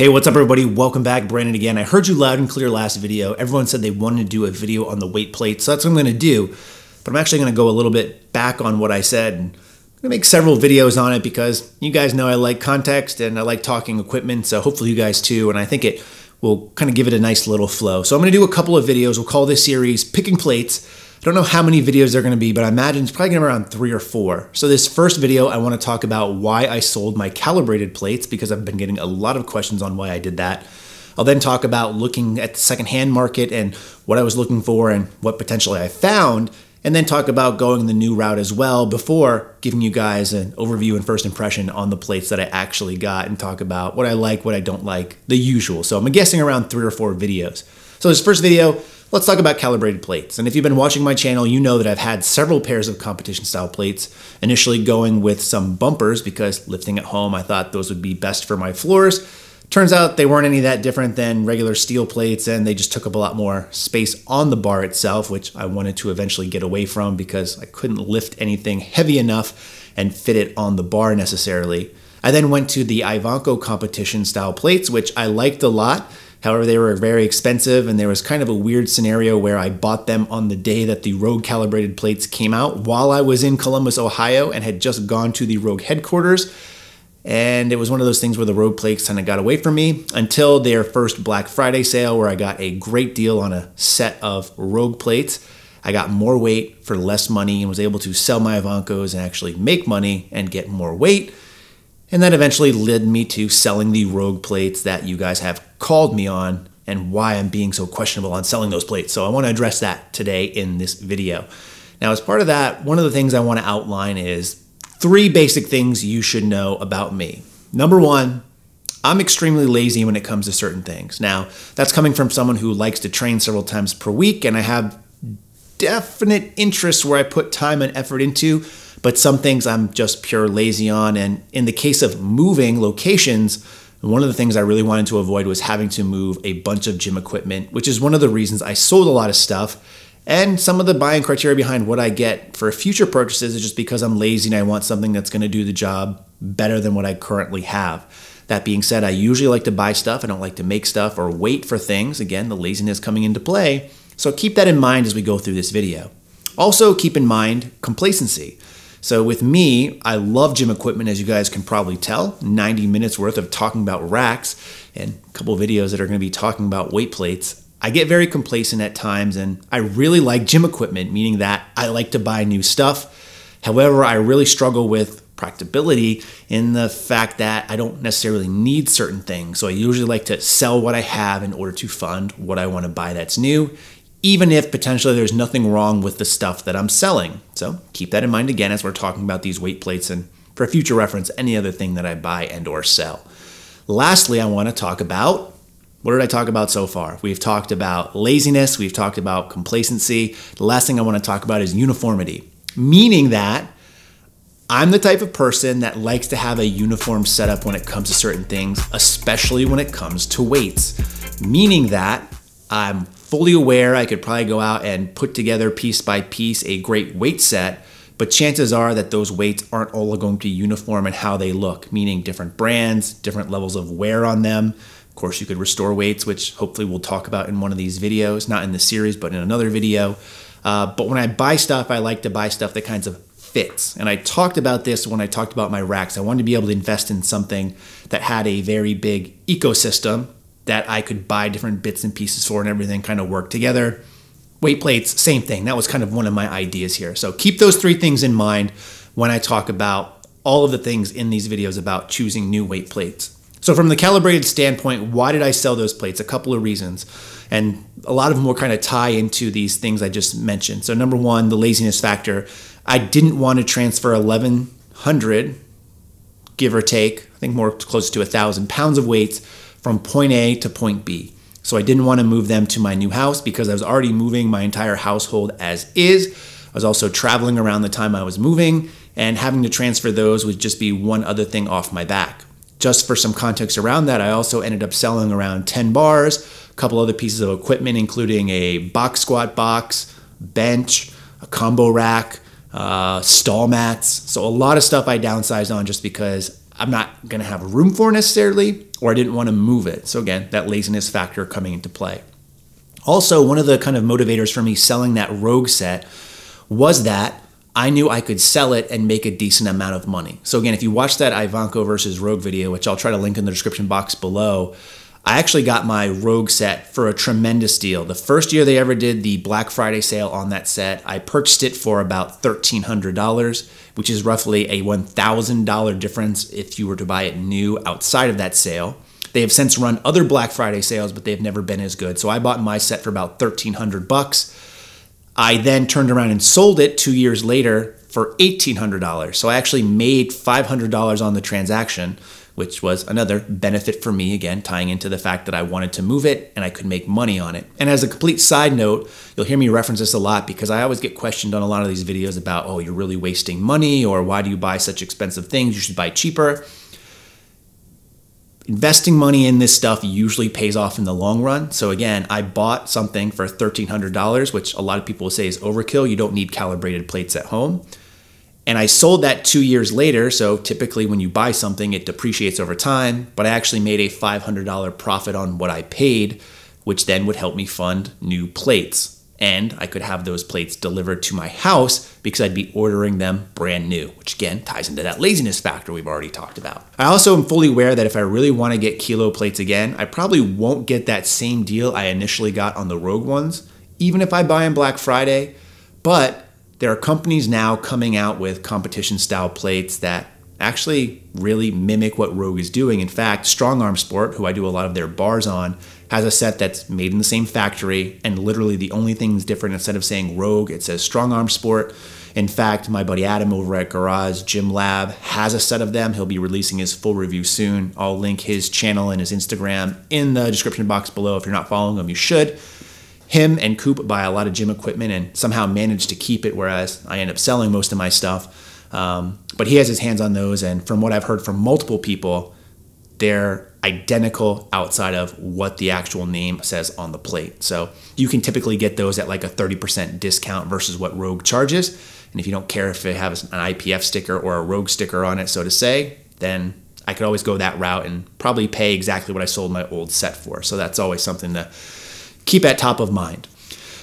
Hey, what's up everybody? Welcome back, Brandon again. I heard you loud and clear last video. Everyone said they wanted to do a video on the weight plate, so that's what I'm gonna do. But I'm actually gonna go a little bit back on what I said. I'm gonna make several videos on it because you guys know I like context and I like talking equipment, so hopefully you guys too, and I think it will kind of give it a nice little flow. So I'm gonna do a couple of videos. We'll call this series Picking Plates. I don't know how many videos they're gonna be, but I imagine it's probably gonna be around 3 or 4. So this first video, I wanna talk about why I sold my calibrated plates because I've been getting a lot of questions on why I did that. I'll then talk about looking at the secondhand market and what I was looking for and what potentially I found, and then talk about going the new route as well before giving you guys an overview and first impression on the plates that I actually got and talk about what I like, what I don't like, the usual. So I'm guessing around 3 or 4 videos. So this first video, let's talk about calibrated plates. And if you've been watching my channel, you know that I've had several pairs of competition style plates, initially going with some bumpers because lifting at home, I thought those would be best for my floors. Turns out they weren't any that different than regular steel plates and they just took up a lot more space on the bar itself, which I wanted to eventually get away from because I couldn't lift anything heavy enough and fit it on the bar necessarily. I then went to the Ivanko competition style plates, which I liked a lot. However, they were very expensive and there was kind of a weird scenario where I bought them on the day that the Rogue calibrated plates came out while I was in Columbus, Ohio and had just gone to the Rogue headquarters. And it was one of those things where the Rogue plates kind of got away from me until their first Black Friday sale where I got a great deal on a set of Rogue plates. I got more weight for less money and was able to sell my Ivankos and actually make money and get more weight. And that eventually led me to selling the Rogue plates that you guys have called me on and why I'm being so questionable on selling those plates. So I want to address that today in this video. Now, as part of that, one of the things I want to outline is 3 basic things you should know about me. Number one, I'm extremely lazy when it comes to certain things. Now, that's coming from someone who likes to train several times per week, and I have definite interests where I put time and effort into, but some things I'm just pure lazy on. And in the case of moving locations, one of the things I really wanted to avoid was having to move a bunch of gym equipment, which is one of the reasons I sold a lot of stuff. And some of the buying criteria behind what I get for future purchases is just because I'm lazy and I want something that's gonna do the job better than what I currently have. That being said, I usually like to buy stuff. I don't like to make stuff or wait for things. Again, the laziness coming into play. So keep that in mind as we go through this video. Also keep in mind complacency. So with me, I love gym equipment, as you guys can probably tell, 90 minutes worth of talking about racks and a couple videos that are gonna be talking about weight plates. I get very complacent at times and I really like gym equipment, meaning that I like to buy new stuff. However, I really struggle with practicability in the fact that I don't necessarily need certain things. So I usually like to sell what I have in order to fund what I wanna buy that's new, even if potentially there's nothing wrong with the stuff that I'm selling. So keep that in mind again as we're talking about these weight plates and for future reference, any other thing that I buy and or sell. Lastly, I wanna talk about, what did I talk about so far? We've talked about laziness, we've talked about complacency. The last thing I wanna talk about is uniformity, meaning that I'm the type of person that likes to have a uniform setup when it comes to certain things, especially when it comes to weights, meaning that I'm fully aware I could probably go out and put together piece by piece a great weight set, but chances are that those weights aren't all going to be uniform in how they look, meaning different brands, different levels of wear on them. Of course, you could restore weights, which hopefully we'll talk about in one of these videos, not in this series, but in another video. But when I buy stuff, I like to buy stuff that kind of fits. And I talked about this when I talked about my racks. I wanted to be able to invest in something that had a very big ecosystem that I could buy different bits and pieces for and everything kind of work together. Weight plates, same thing. That was kind of one of my ideas here. So keep those 3 things in mind when I talk about all of the things in these videos about choosing new weight plates. So from the calibrated standpoint, why did I sell those plates? A couple of reasons. And a lot of them will kind of tie into these things I just mentioned. So number one, the laziness factor. I didn't want to transfer 1,100, give or take, I think more close to 1,000 pounds of weights from point A to point B. So I didn't want to move them to my new house because I was already moving my entire household as is. I was also traveling around the time I was moving and having to transfer those would just be one other thing off my back. Just for some context around that, I also ended up selling around 10 bars, a couple other pieces of equipment, including a box squat box, bench, a combo rack, stall mats. So a lot of stuff I downsized on just because I'm not gonna have room for necessarily, or I didn't want to move it. So again, that laziness factor coming into play. Also, one of the kind of motivators for me selling that Rogue set was that I knew I could sell it and make a decent amount of money. So again, if you watch that Ivanko versus Rogue video, which I'll try to link in the description box below, I actually got my Rogue set for a tremendous deal. The first year they ever did the Black Friday sale on that set, I purchased it for about $1,300, which is roughly a $1,000 difference if you were to buy it new outside of that sale. They have since run other Black Friday sales, but they've never been as good. So I bought my set for about $1,300. I then turned around and sold it 2 years later for $1,800. So I actually made $500 on the transaction, which was another benefit for me, again, tying into the fact that I wanted to move it and I could make money on it. And as a complete side note, you'll hear me reference this a lot because I always get questioned on a lot of these videos about, oh, you're really wasting money, or why do you buy such expensive things? You should buy cheaper. Investing money in this stuff usually pays off in the long run. So again, I bought something for $1,300, which a lot of people will say is overkill. You don't need calibrated plates at home. And I sold that 2 years later. So typically when you buy something, it depreciates over time, but I actually made a $500 profit on what I paid, which then would help me fund new plates. And I could have those plates delivered to my house because I'd be ordering them brand new, which again ties into that laziness factor we've already talked about. I also am fully aware that if I really want to get kilo plates again, I probably won't get that same deal I initially got on the Rogue ones, even if I buy them Black Friday. But there are companies now coming out with competition style plates that actually really mimic what Rogue is doing. In fact, Strong Arm Sport, who I do a lot of their bars on, has a set that's made in the same factory, and literally the only thing's different, instead of saying Rogue, it says Strong Arm Sport. In fact, my buddy Adam over at Garage Gym Lab has a set of them. He'll be releasing his full review soon. I'll link his channel and his Instagram in the description box below. If you're not following him, you should. Him and Coop buy a lot of gym equipment and somehow manage to keep it, whereas I end up selling most of my stuff. But he has his hands on those, and from what I've heard from multiple people, they're identical outside of what the actual name says on the plate. So you can typically get those at like a 30% discount versus what Rogue charges. And if you don't care if it has an IPF sticker or a Rogue sticker on it, so to say, then I could always go that route and probably pay exactly what I sold my old set for. So that's always something to keep at top of mind.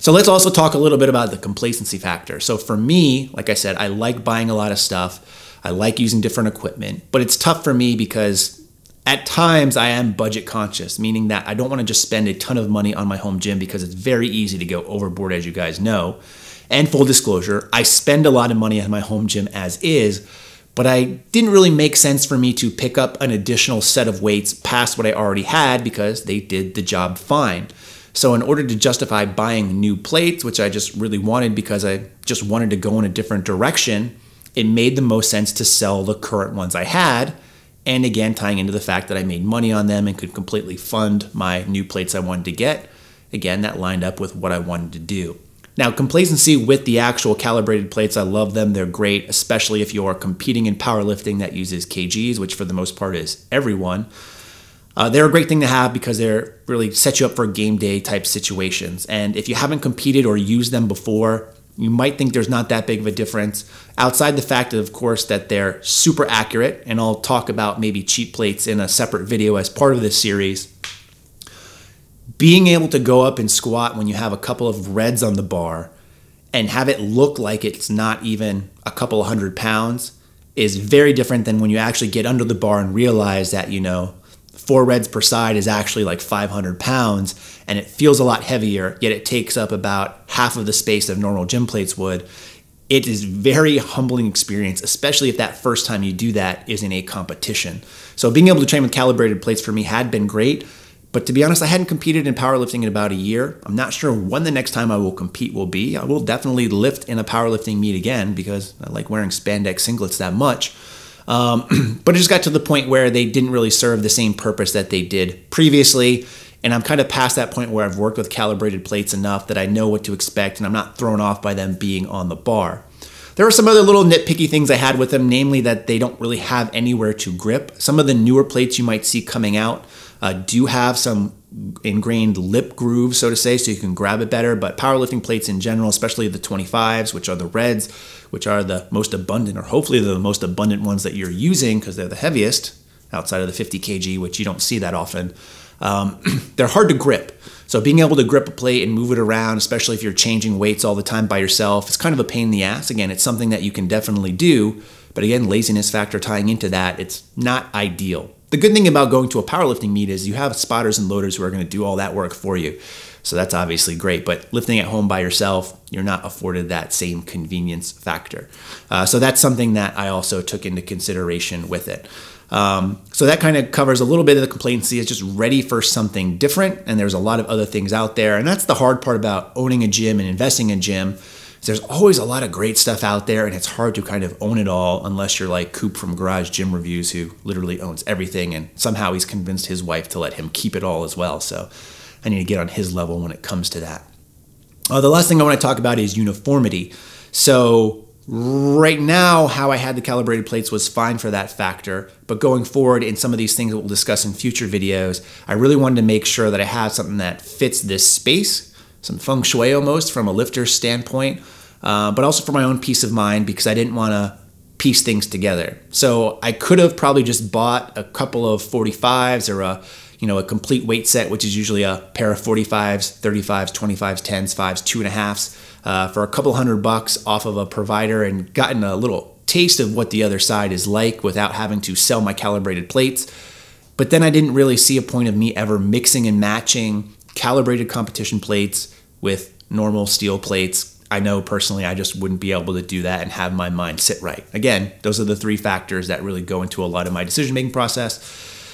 So let's also talk a little bit about the complacency factor. So for me, like I said, I like buying a lot of stuff. I like using different equipment, but it's tough for me because at times I am budget conscious, meaning that I don't want to just spend a ton of money on my home gym because it's very easy to go overboard, as you guys know. And full disclosure, I spend a lot of money on my home gym as is, but I didn't really make sense for me to pick up an additional set of weights past what I already had because they did the job fine. So in order to justify buying new plates, which I just really wanted because I just wanted to go in a different direction, it made the most sense to sell the current ones I had. And again, tying into the fact that I made money on them and could completely fund my new plates I wanted to get. Again, that lined up with what I wanted to do. Now, complacency with the actual calibrated plates, I love them. They're great, especially if you're competing in powerlifting that uses kgs, which for the most part is everyone. They're a great thing to have because they're really set you up for game day type situations. And if you haven't competed or used them before, you might think there's not that big of a difference, outside the fact, of course, that they're super accurate. And I'll talk about maybe cheat plates in a separate video as part of this series. Being able to go up and squat when you have a couple of reds on the bar and have it look like it's not even a couple of 100 pounds is very different than when you actually get under the bar and realize that, you know, 4 reds per side is actually like 500 pounds and it feels a lot heavier, yet it takes up about half of the space of normal gym plates would. It is very humbling experience, especially if that first time you do that is in a competition. So being able to train with calibrated plates for me had been great, but to be honest, I hadn't competed in powerlifting in about a year. I'm not sure when the next time I will compete will be. I will definitely lift in a powerlifting meet again because I like wearing spandex singlets that much. But it just got to the point where they didn't really serve the same purpose that they did previously. And I'm kind of past that point where I've worked with calibrated plates enough that I know what to expect and I'm not thrown off by them being on the bar. There are some other little nitpicky things I had with them, namely that they don't really have anywhere to grip. Some of the newer plates you might see coming out do have some ingrained lip grooves, so to say, so you can grab it better. But powerlifting plates in general, especially the 25s, which are the reds, which are the most abundant, or hopefully the most abundant ones that you're using because they're the heaviest, outside of the 50 kg, which you don't see that often. They're hard to grip. So being able to grip a plate and move it around, especially if you're changing weights all the time by yourself, it's kind of a pain in the ass. Again, it's something that you can definitely do. But again, laziness factor tying into that, it's not ideal. The good thing about going to a powerlifting meet is you have spotters and loaders who are going to do all that work for you. So that's obviously great, but lifting at home by yourself, you're not afforded that same convenience factor. So that's something that I also took into consideration with it. So that kind of covers a little bit of the complacency. It's just ready for something different, and there's a lot of other things out there. And that's the hard part about owning a gym and investing in a gym, is there's always a lot of great stuff out there, and it's hard to kind of own it all unless you're like Coop from Garage Gym Reviews, who literally owns everything, and somehow he's convinced his wife to let him keep it all as well. So I need to get on his level when it comes to that. The last thing I want to talk about is uniformity. So right now, how I had the calibrated plates was fine for that factor, but going forward in some of these things that we'll discuss in future videos, I really wanted to make sure that I have something that fits this space, some feng shui almost from a lifter's standpoint, but also for my own peace of mind, because I didn't want to piece things together. So I could have probably just bought a couple of 45s or a complete weight set, which is usually a pair of 45s, 35s, 25s, 10s, 5s, 2.5s for a couple $100 off of a provider, and gotten a little taste of what the other side is like without having to sell my calibrated plates. But then I didn't really see a point of me ever mixing and matching calibrated competition plates with normal steel plates. I know personally I just wouldn't be able to do that and have my mind sit right. Again, those are the three factors that really go into a lot of my decision-making process.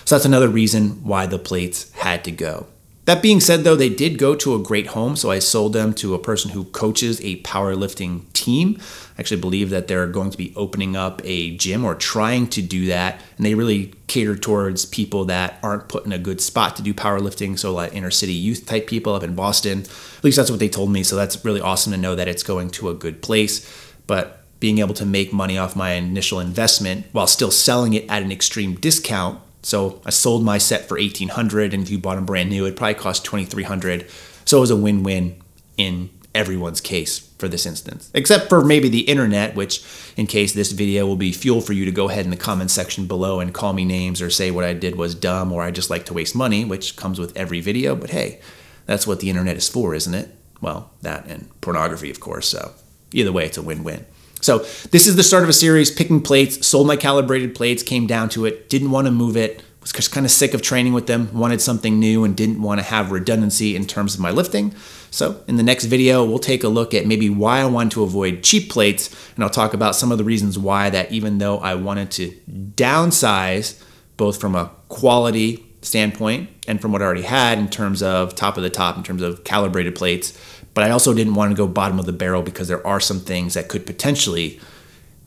So that's another reason why the plates had to go. That being said, though, they did go to a great home. So I sold them to a person who coaches a powerlifting team. I actually believe that they're going to be opening up a gym or trying to do that. And they really cater towards people that aren't put in a good spot to do powerlifting. So like inner city youth type people up in Boston. At least that's what they told me. So that's really awesome to know that it's going to a good place. But being able to make money off my initial investment while still selling it at an extreme discount. So I sold my set for $1,800, and if you bought them brand new, it'd probably cost $2,300. So it was a win-win in everyone's case for this instance, except for maybe the internet, which in case this video will be fuel for you to go ahead in the comment section below and call me names or say what I did was dumb or I just like to waste money, which comes with every video. But hey, that's what the internet is for, isn't it? Well, that and pornography, of course. So either way, it's a win-win. So this is the start of a series, picking plates, sold my calibrated plates, came down to it, didn't want to move it, was just kind of sick of training with them, wanted something new, and didn't want to have redundancy in terms of my lifting. So in the next video, we'll take a look at maybe why I wanted to avoid cheap plates, and I'll talk about some of the reasons why that even though I wanted to downsize, both from a quality standpoint and from what I already had in terms of top of the top, in terms of calibrated plates, but I also didn't want to go bottom of the barrel because there are some things that could potentially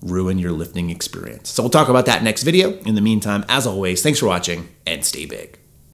ruin your lifting experience. So we'll talk about that next video. In the meantime, as always, thanks for watching and stay big.